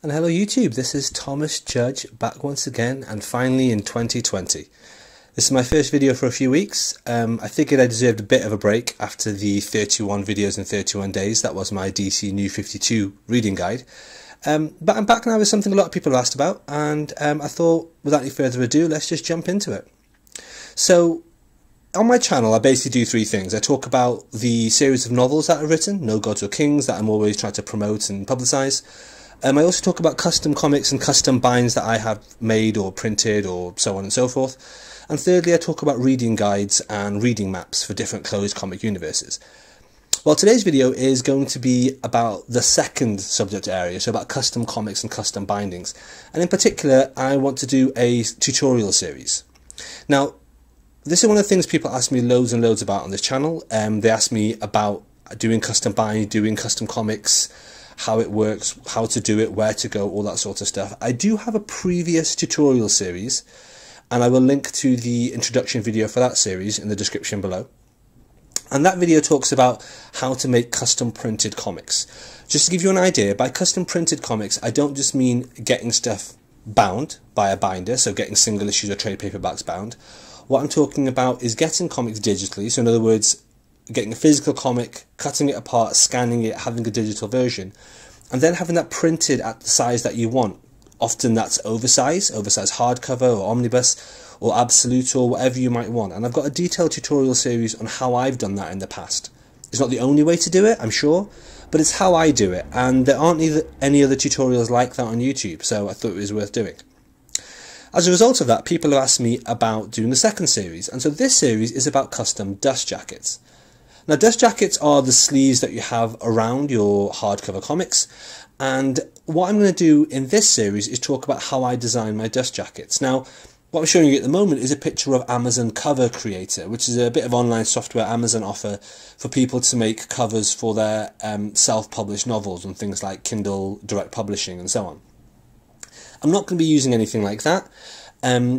And hello YouTube, this is Thomas Judge back once again, and finally in 2020. This is my first video for a few weeks. I figured I deserved a bit of a break after the 31 videos in 31 days. That was my DC new 52 reading guide. But I'm back now with something a lot of people asked about, and I thought without any further ado, let's just jump into it. So on my channel, I basically do three things. I talk about the series of novels that I've written, No Gods or Kings, that I'm always trying to promote and publicise. I also talk about custom comics and custom binds that I have made or printed or so on and so forth. And thirdly, I talk about reading guides and reading maps for different closed comic universes. Well, today's video is going to be about the second subject area, so about custom comics and custom bindings. And in particular, I want to do a tutorial series. Now, this is one of the things people ask me loads and loads about on this channel. They ask me about doing custom bind, doing custom comics, how it works, how to do it, where to go, all that sort of stuff. I do have a previous tutorial series, and I will link to the introduction video for that series in the description below. And that video talks about how to make custom printed comics. Just to give you an idea, by custom printed comics, I don't just mean getting stuff bound by a binder, so getting single issues or trade paperbacks bound. What I'm talking about is getting comics digitally, so in other words, getting a physical comic, cutting it apart, scanning it, having a digital version, and then having that printed at the size that you want. Often that's oversized hardcover or omnibus or absolute or whatever you might want. And I've got a detailed tutorial series on how I've done that in the past. It's not the only way to do it, I'm sure, but it's how I do it. And there aren't any other tutorials like that on YouTube, so I thought it was worth doing. As a result of that, people have asked me about doing the second series. And so this series is about custom dust jackets. Now, dust jackets are the sleeves that you have around your hardcover comics, and what I'm going to do in this series is talk about how I design my dust jackets. Now, what I'm showing you at the moment is a picture of Amazon Cover Creator, which is a bit of online software Amazon offer for people to make covers for their self-published novels on things like Kindle Direct Publishing and so on. I'm not going to be using anything like that.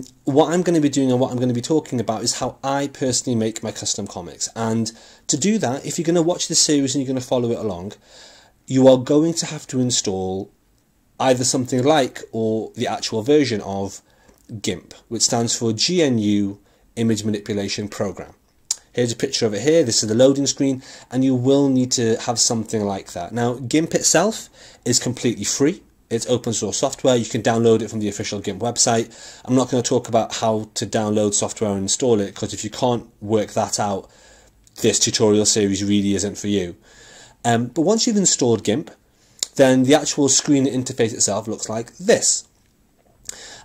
What I'm going to be doing and what I'm going to be talking about is how I personally make my custom comics. And to do that, if you're going to watch this series and you're going to follow it along, you are going to have to install either something like or the actual version of GIMP, which stands for GNU Image Manipulation Program. Here's a picture of it here. This is the loading screen, and you will need to have something like that. Now, GIMP itself is completely free. It's open source software. You can download it from the official GIMP website. I'm not going to talk about how to download software and install it, because if you can't work that out, this tutorial series really isn't for you. But once you've installed GIMP, then the actual screen interface itself looks like this.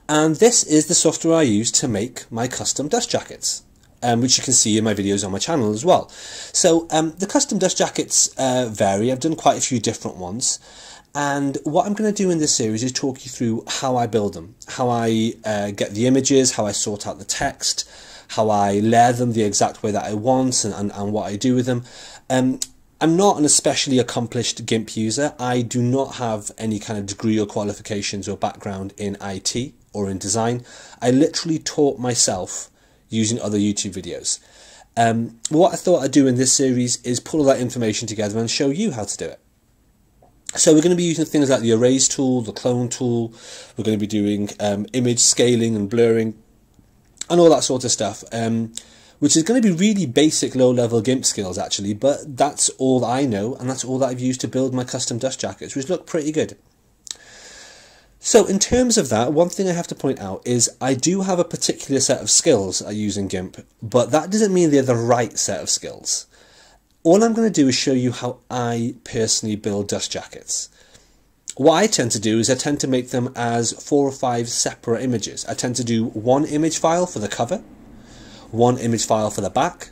And this is the software I use to make my custom dust jackets, which you can see in my videos on my channel as well. So the custom dust jackets vary. I've done quite a few different ones. And what I'm going to do in this series is talk you through how I build them, how I get the images, how I sort out the text, how I layer them the exact way that I want, and what I do with them. I'm not an especially accomplished GIMP user. I do not have any kind of degree or qualifications or background in IT or in design. I literally taught myself using other YouTube videos. What I thought I'd do in this series is pull all that information together and show you how to do it. So we're going to be using things like the erase tool, the clone tool. We're going to be doing image scaling and blurring and all that sort of stuff, which is going to be really basic low-level GIMP skills, actually. But that's all I know, and that's all that I've used to build my custom dust jackets, which look pretty good. So in terms of that, one thing I have to point out is I do have a particular set of skills I use in GIMP, but that doesn't mean they're the right set of skills. All I'm going to do is show you how I personally build dust jackets. What I tend to do is I tend to make them as 4 or 5 separate images. I tend to do one image file for the cover, one image file for the back,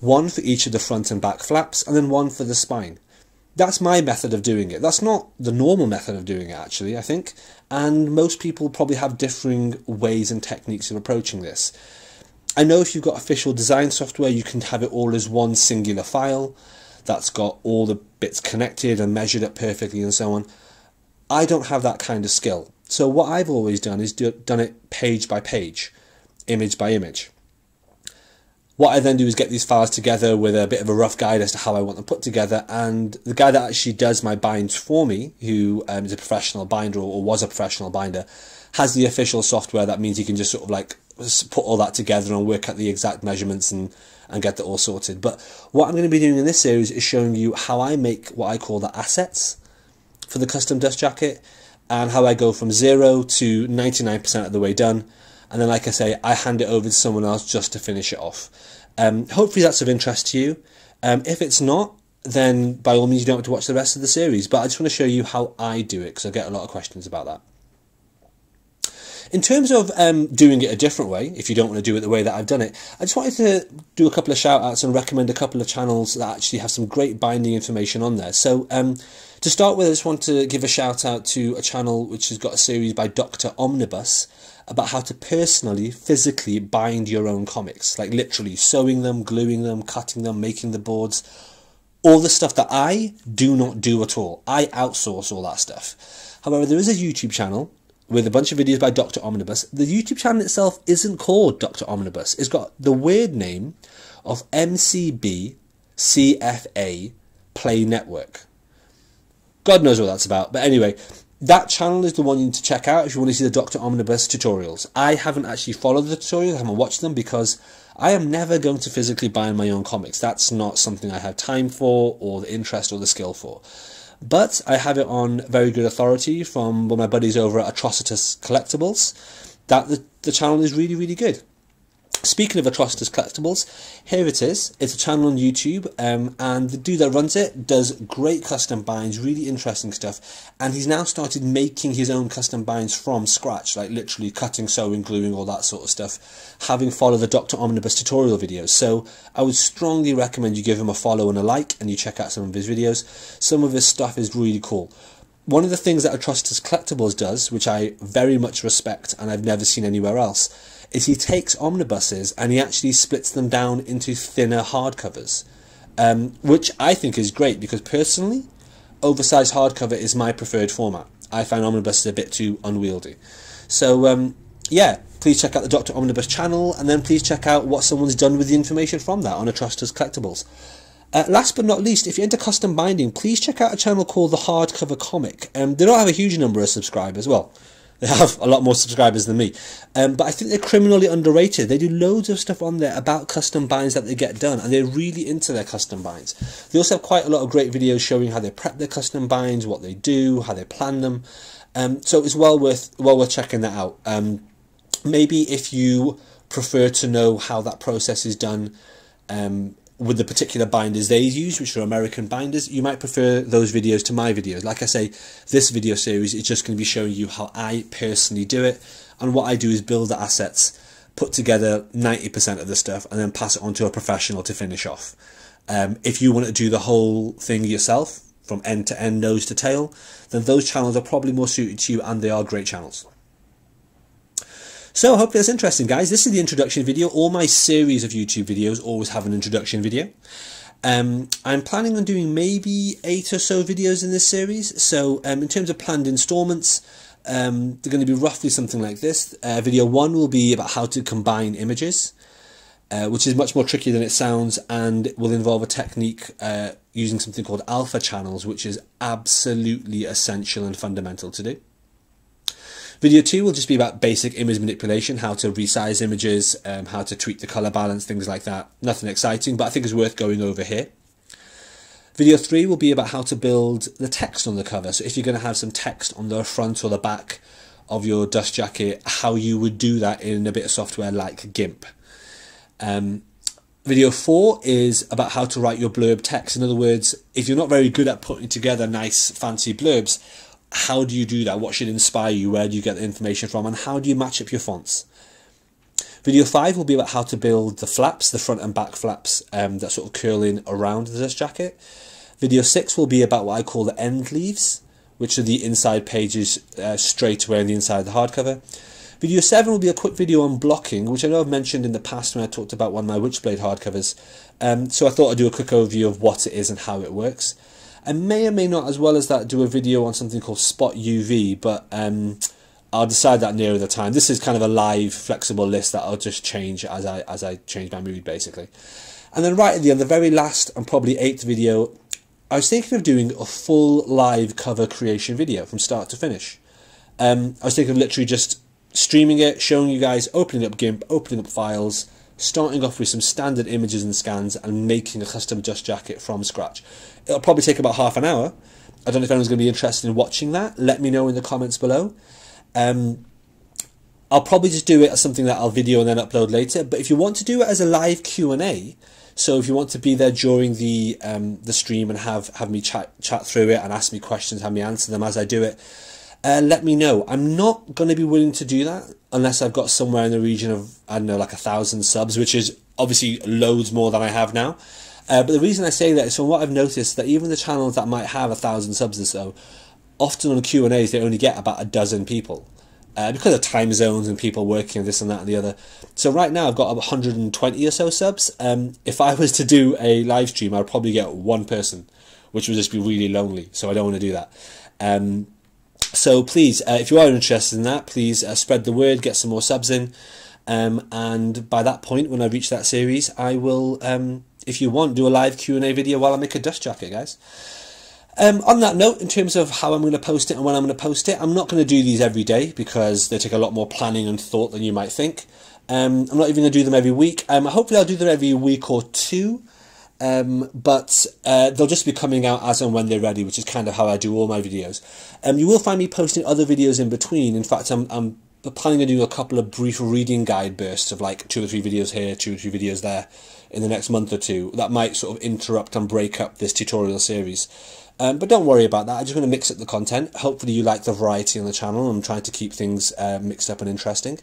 one for each of the front and back flaps, and then one for the spine. That's my method of doing it. That's not the normal method of doing it, actually, I think. And most people probably have differing ways and techniques of approaching this. I know if you've got official design software, you can have it all as one singular file that's got all the bits connected and measured up perfectly and so on. I don't have that kind of skill. So what I've always done is done it page by page, image by image. What I then do is get these files together with a bit of a rough guide as to how I want them put together, and the guy that actually does my binds for me, who is a professional binder or was a professional binder, has the official software that means you can just sort of like put all that together and work out the exact measurements and get that all sorted. But what I'm going to be doing in this series is showing you how I make what I call the assets for the custom dust jacket and how I go from 0 to 99% of the way done. And then, like I say, I hand it over to someone else just to finish it off. Hopefully that's of interest to you. If it's not, then by all means you don't have to watch the rest of the series. But I just want to show you how I do it because I get a lot of questions about that. In terms of doing it a different way, if you don't want to do it the way that I've done it, I just wanted to do a couple of shout outs and recommend a couple of channels that actually have some great binding information on there. So to start with, I just want to give a shout out to a channel which has got a series by Dr. Omnibus about how to personally, physically bind your own comics, like literally sewing them, gluing them, cutting them, making the boards, all the stuff that I do not do at all. I outsource all that stuff. However, there is a YouTube channel with a bunch of videos by Dr. Omnibus. The YouTube channel itself isn't called Dr. Omnibus. It's got the weird name of MCB CFA Play Network. God knows what that's about. But anyway, that channel is the one you need to check out if you want to see the Dr. Omnibus tutorials. I haven't actually followed the tutorials. I haven't watched them because I am never going to physically bind my own comics. That's not something I have time for or the interest or the skill for. But I have it on very good authority from one of my buddies over at Atrocitus Collectibles that the channel is really, really good. Speaking of Atrocitus Collectibles, here it is. It's a channel on YouTube, and the dude that runs it does great custom binds, really interesting stuff, and he's now started making his own custom binds from scratch, like literally cutting, sewing, gluing, all that sort of stuff, having followed the Dr. Omnibus tutorial videos. So I would strongly recommend you give him a follow and a like, and you check out some of his videos. Some of his stuff is really cool. One of the things that Atrocitus Collectibles does, which I very much respect and I've never seen anywhere else, is he takes omnibuses and he actually splits them down into thinner hardcovers, which I think is great because personally, oversized hardcover is my preferred format. I find omnibuses a bit too unwieldy. So yeah, please check out the Dr. Omnibus channel, and then please check out what someone's done with the information from that on Atrocitus Collectibles. Last but not least, if you're into custom binding, please check out a channel called The Hardcover Comic. They don't have a huge number of subscribers. Well, they have a lot more subscribers than me. But I think they're criminally underrated. They do loads of stuff on there about custom binds that they get done, and they're really into their custom binds. They also have quite a lot of great videos showing how they prep their custom binds, what they do, how they plan them. So it's well worth checking that out. Maybe if you prefer to know how that process is done, with the particular binders they use, which are American binders, you might prefer those videos to my videos. Like I say, this video series is just going to be showing you how I personally do it, and what I do is build the assets, put together 90% of the stuff, and then pass it on to a professional to finish off. If you want to do the whole thing yourself, from end to end, nose to tail, then those channels are probably more suited to you, and they are great channels. So hopefully that's interesting, guys. This is the introduction video. All my series of YouTube videos always have an introduction video. I'm planning on doing maybe 8 or so videos in this series. So in terms of planned installments, they're going to be roughly something like this. Video 1 will be about how to combine images, which is much more tricky than it sounds, and will involve a technique using something called alpha channels, which is absolutely essential and fundamental to do. Video 2 will just be about basic image manipulation, how to resize images, how to tweak the color balance, things like that. Nothing exciting, but I think it's worth going over here. Video 3 will be about how to build the text on the cover. So if you're going to have some text on the front or the back of your dust jacket, how you would do that in a bit of software like GIMP. Video 4 is about how to write your blurb text. In other words, if you're not very good at putting together nice, fancy blurbs, how do you do that? What should inspire you? Where do you get the information from? And how do you match up your fonts? Video 5 will be about how to build the flaps, the front and back flaps that sort of curl in around the dust jacket. Video 6 will be about what I call the end leaves, which are the inside pages straight away on the inside of the hardcover. Video 7 will be a quick video on blocking, which I know I've mentioned in the past when I talked about one of my Witchblade hardcovers. So I thought I'd do a quick overview of what it is and how it works. I may or may not, as well as that, do a video on something called Spot UV, but I'll decide that nearer the time. This is kind of a live, flexible list that I'll just change as I change my mood, basically. And then right at the end, the very last and probably 8th video, I was thinking of doing a full live cover creation video from start to finish. I was thinking of literally just streaming it, showing you guys, opening up GIMP, opening up files, starting off with some standard images and scans and making a custom dust jacket from scratch. It'll probably take about half an hour. I don't know if anyone's going to be interested in watching that. Let me know in the comments below. I'll probably just do it as something that I'll video and then upload later. But if you want to do it as a live Q&A, so if you want to be there during the stream and have me chat through it and ask me questions, have me answer them as I do it, let me know. I'm not going to be willing to do that unless I've got somewhere in the region of, I don't know, like 1,000 subs, which is obviously loads more than I have now. But the reason I say that is from what I've noticed that even the channels that might have 1,000 subs or so, often on Q&As they only get about 12 people because of time zones and people working and this and that and the other. So right now I've got 120 or so subs. If I was to do a live stream, I'd probably get one person, which would just be really lonely. So I don't want to do that. So please, if you are interested in that, please spread the word, get some more subs in. And by that point, when I reach that series, I will, if you want, do a live Q&A video while I make a dust jacket, guys. On that note, in terms of how I'm going to post it and when I'm going to post it, I'm not going to do these every day because they take a lot more planning and thought than you might think. I'm not even going to do them every week. Hopefully I'll do them every week or two, but they'll just be coming out as and when they're ready, which is kind of how I do all my videos. You will find me posting other videos in between. In fact, I'm planning on doing a couple of brief reading guide bursts of like 2 or 3 videos here, 2 or 3 videos there in the next month or two. That might sort of interrupt and break up this tutorial series. But don't worry about that. I just want to mix up the content. Hopefully you like the variety on the channel. I'm trying to keep things mixed up and interesting.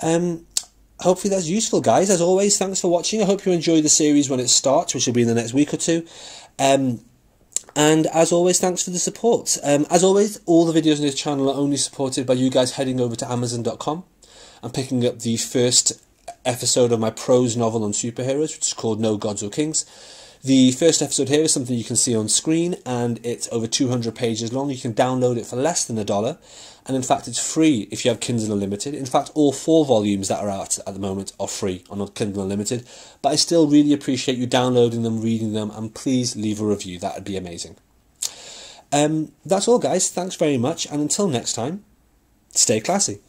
Hopefully that's useful, guys. As always, thanks for watching. I hope you enjoy the series when it starts, which will be in the next week or two. And as always, thanks for the support. As always, all the videos on this channel are only supported by you guys heading over to Amazon.com and picking up the first episode of my prose novel on superheroes, which is called No Gods or Kings. The first episode here is something you can see on screen, and it's over 200 pages long. You can download it for less than $1, and in fact, it's free if you have Kindle Unlimited. In fact, all 4 volumes that are out at the moment are free on Kindle Unlimited, but I still really appreciate you downloading them, reading them, and please leave a review. That would be amazing. That's all, guys. Thanks very much, and until next time, stay classy.